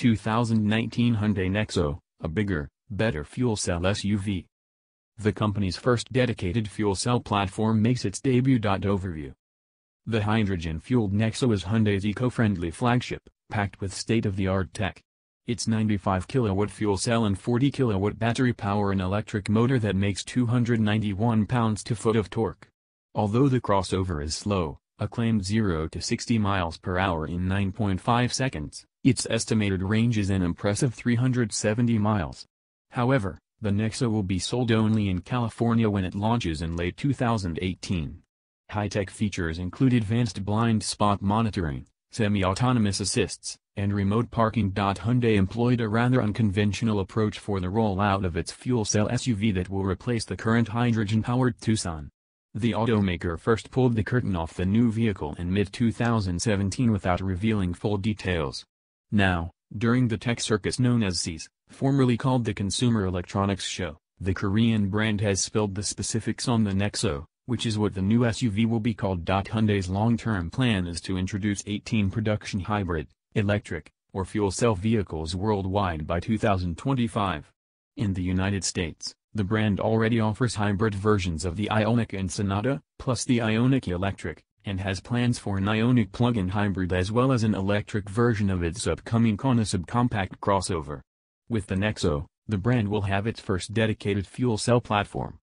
2019 Hyundai Nexo, a bigger, better fuel cell SUV. The company's first dedicated fuel cell platform makes its debut. Overview. The hydrogen-fueled Nexo is Hyundai's eco-friendly flagship, packed with state-of-the-art tech. Its 95-kilowatt fuel cell and 40-kilowatt battery power an electric motor that makes 291 pounds-to-foot of torque. Although the crossover is slow, a claimed 0 to 60 miles per hour in 9.5 seconds, its estimated range is an impressive 370 miles. However, the Nexo will be sold only in California when it launches in late 2018. High-tech features include advanced blind spot monitoring, semi-autonomous assists, and remote parking. Hyundai employed a rather unconventional approach for the rollout of its fuel cell SUV that will replace the current hydrogen-powered Tucson. The automaker first pulled the curtain off the new vehicle in mid-2017 without revealing full details. Now, during the tech circus known as CES, formerly called the Consumer Electronics Show, the Korean brand has spilled the specifics on the Nexo, which is what the new SUV will be called. Hyundai's long-term plan is to introduce 18 production hybrid, electric, or fuel cell vehicles worldwide by 2025. In the United States, the brand already offers hybrid versions of the Ioniq and Sonata, plus the Ioniq Electric, and has plans for an Ioniq plug-in hybrid as well as an electric version of its upcoming Kona subcompact crossover. With the Nexo, the brand will have its first dedicated fuel cell platform.